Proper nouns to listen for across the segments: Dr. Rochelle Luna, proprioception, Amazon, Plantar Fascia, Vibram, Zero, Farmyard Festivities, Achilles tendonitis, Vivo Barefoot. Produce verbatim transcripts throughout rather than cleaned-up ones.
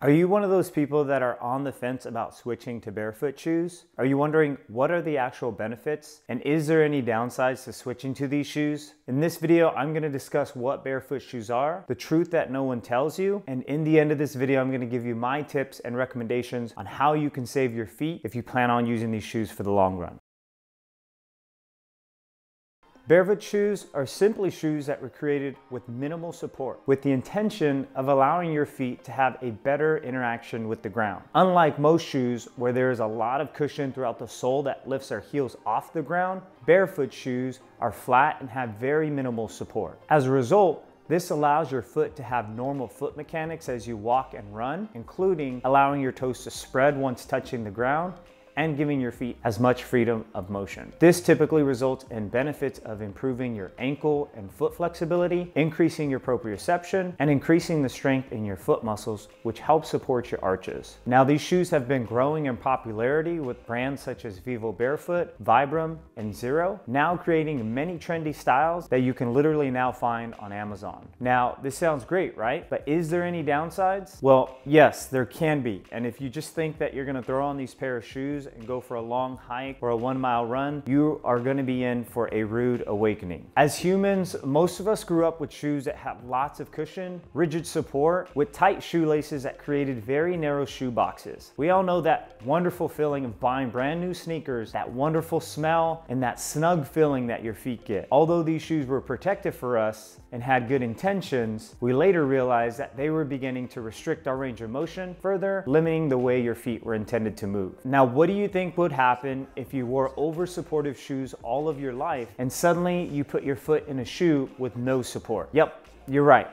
Are you one of those people that are on the fence about switching to barefoot shoes? Are you wondering what are the actual benefits and is there any downsides to switching to these shoes? In this video, I'm gonna discuss what barefoot shoes are, the truth that no one tells you, and in the end of this video, I'm gonna give you my tips and recommendations on how you can save your feet if you plan on using these shoes for the long run. Barefoot shoes are simply shoes that were created with minimal support, with the intention of allowing your feet to have a better interaction with the ground. Unlike most shoes where there is a lot of cushion throughout the sole that lifts our heels off the ground, barefoot shoes are flat and have very minimal support. As a result, this allows your foot to have normal foot mechanics as you walk and run, including allowing your toes to spread once touching the ground and giving your feet as much freedom of motion. This typically results in benefits of improving your ankle and foot flexibility, increasing your proprioception, and increasing the strength in your foot muscles, which helps support your arches. Now, these shoes have been growing in popularity with brands such as Vivo Barefoot, Vibram, and Zero, now creating many trendy styles that you can literally now find on Amazon. Now, this sounds great, right? But is there any downsides? Well, yes, there can be. And if you just think that you're gonna throw on these pair of shoes and go for a long hike or a one mile run, you are going to be in for a rude awakening. As humans, most of us grew up with shoes that have lots of cushion, rigid support, with tight shoelaces that created very narrow shoe boxes. We all know that wonderful feeling of buying brand new sneakers, that wonderful smell, and that snug feeling that your feet get. Although these shoes were protective for us and had good intentions, we later realized that they were beginning to restrict our range of motion, further limiting the way your feet were intended to move. Now, what do you you think would happen if you wore over supportive shoes all of your life and suddenly you put your foot in a shoe with no support? Yep, you're right.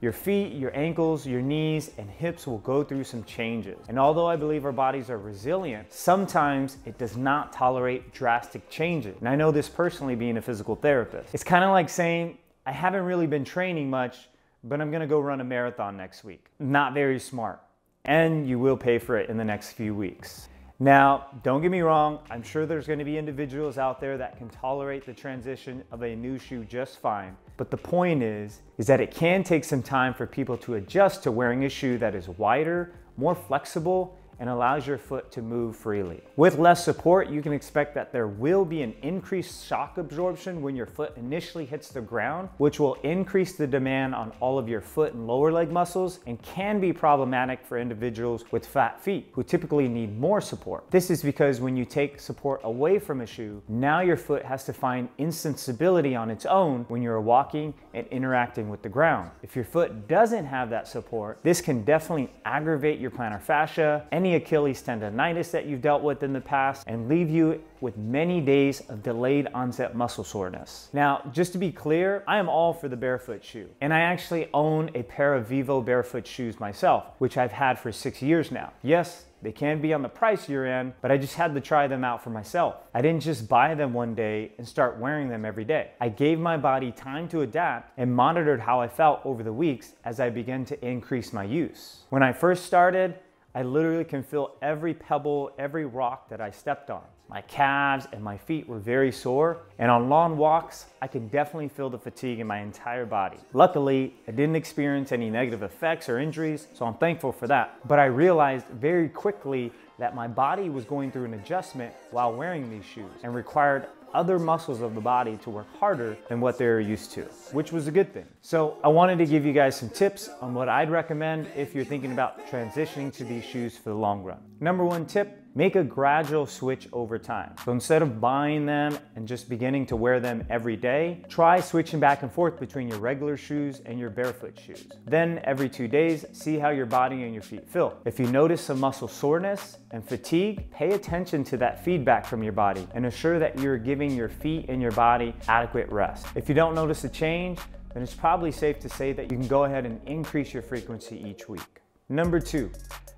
Your feet, your ankles, your knees, and hips will go through some changes. And although I believe our bodies are resilient, sometimes it does not tolerate drastic changes. And I know this personally being a physical therapist. It's kind of like saying, I haven't really been training much, but I'm gonna go run a marathon next week. Not very smart. And you will pay for it in the next few weeks. Now, don't get me wrong, I'm sure there's going to be individuals out there that can tolerate the transition of a new shoe just fine. But the point is, is that it can take some time for people to adjust to wearing a shoe that is wider, more flexible, and allows your foot to move freely. With less support, you can expect that there will be an increased shock absorption when your foot initially hits the ground, which will increase the demand on all of your foot and lower leg muscles and can be problematic for individuals with fat feet who typically need more support. This is because when you take support away from a shoe, now your foot has to find instant stability on its own when you're walking and interacting with the ground. If your foot doesn't have that support, this can definitely aggravate your plantar fascia, and any Achilles tendonitis that you've dealt with in the past, and leave you with many days of delayed onset muscle soreness. Now, just to be clear, I am all for the barefoot shoe, and I actually own a pair of Vivo barefoot shoes myself, which I've had for six years now. Yes, they can be on the pricier end, but I just had to try them out for myself. I didn't just buy them one day and start wearing them every day. I gave my body time to adapt and monitored how I felt over the weeks as I began to increase my use. When I first started, I literally can feel every pebble, every rock that I stepped on. My calves and my feet were very sore, and on long walks, I could definitely feel the fatigue in my entire body. Luckily, I didn't experience any negative effects or injuries, so I'm thankful for that. But I realized very quickly that my body was going through an adjustment while wearing these shoes and required other muscles of the body to work harder than what they're used to, which was a good thing. So I wanted to give you guys some tips on what I'd recommend if you're thinking about transitioning to these shoes for the long run. Number one tip, make a gradual switch over time. So instead of buying them and just beginning to wear them every day, try switching back and forth between your regular shoes and your barefoot shoes. Then every two days, see how your body and your feet feel. If you notice some muscle soreness and fatigue, pay attention to that feedback from your body and assure that you're giving your feet and your body adequate rest. If you don't notice a change, then it's probably safe to say that you can go ahead and increase your frequency each week. Number two,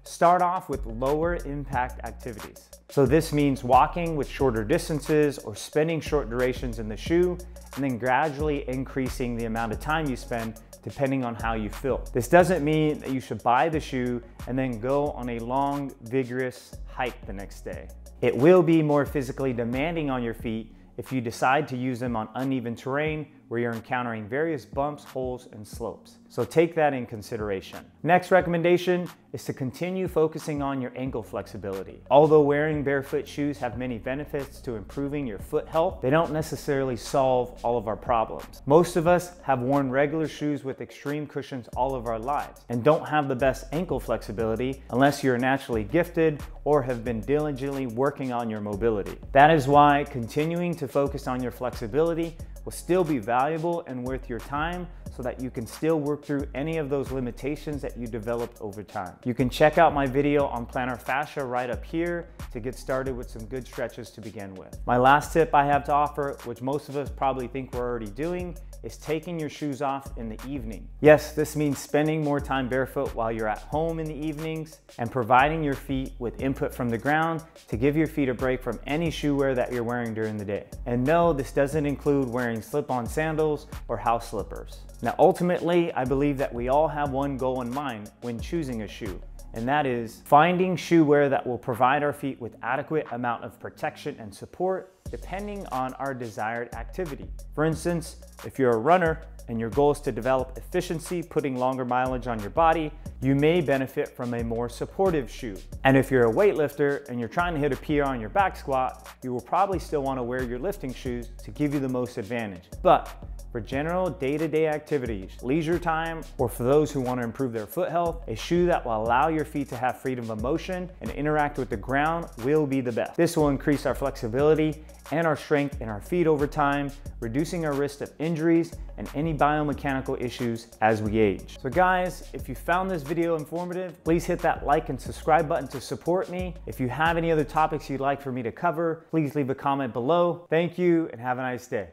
start off with lower impact activities. So this means walking with shorter distances or spending short durations in the shoe, and then gradually increasing the amount of time you spend depending on how you feel. This doesn't mean that you should buy the shoe and then go on a long, vigorous hike the next day. It will be more physically demanding on your feet if you decide to use them on uneven terrain where you're encountering various bumps, holes, and slopes. So take that in consideration. Next recommendation is to continue focusing on your ankle flexibility. Although wearing barefoot shoes have many benefits to improving your foot health, they don't necessarily solve all of our problems. Most of us have worn regular shoes with extreme cushions all of our lives and don't have the best ankle flexibility unless you're naturally gifted or have been diligently working on your mobility. That is why continuing to focus on your flexibility will still be valuable and worth your time so that you can still work through any of those limitations that you developed over time. You can check out my video on plantar fascia right up here to get started with some good stretches to begin with. My last tip I have to offer, which most of us probably think we're already doing, is taking your shoes off in the evening. Yes, this means spending more time barefoot while you're at home in the evenings and providing your feet with input from the ground to give your feet a break from any shoe wear that you're wearing during the day. And no, this doesn't include wearing slip-on sandals or house slippers. Now, ultimately, I believe that we all have one goal in mind when choosing a shoe, and that is finding shoe wear that will provide our feet with adequate amount of protection and support depending on our desired activity. For instance, if you're a runner and your goal is to develop efficiency, putting longer mileage on your body, you may benefit from a more supportive shoe. And if you're a weightlifter and you're trying to hit a P R on your back squat, you will probably still want to wear your lifting shoes to give you the most advantage. But for general day-to-day activities, leisure time, or for those who want to improve their foot health, a shoe that will allow your feet to have freedom of motion and interact with the ground will be the best. This will increase our flexibility and our strength in our feet over time, reducing our risk of injuries and any biomechanical issues as we age. So guys, if you found this video informative, please hit that like and subscribe button to support me. If you have any other topics you'd like for me to cover, please leave a comment below. Thank you and have a nice day.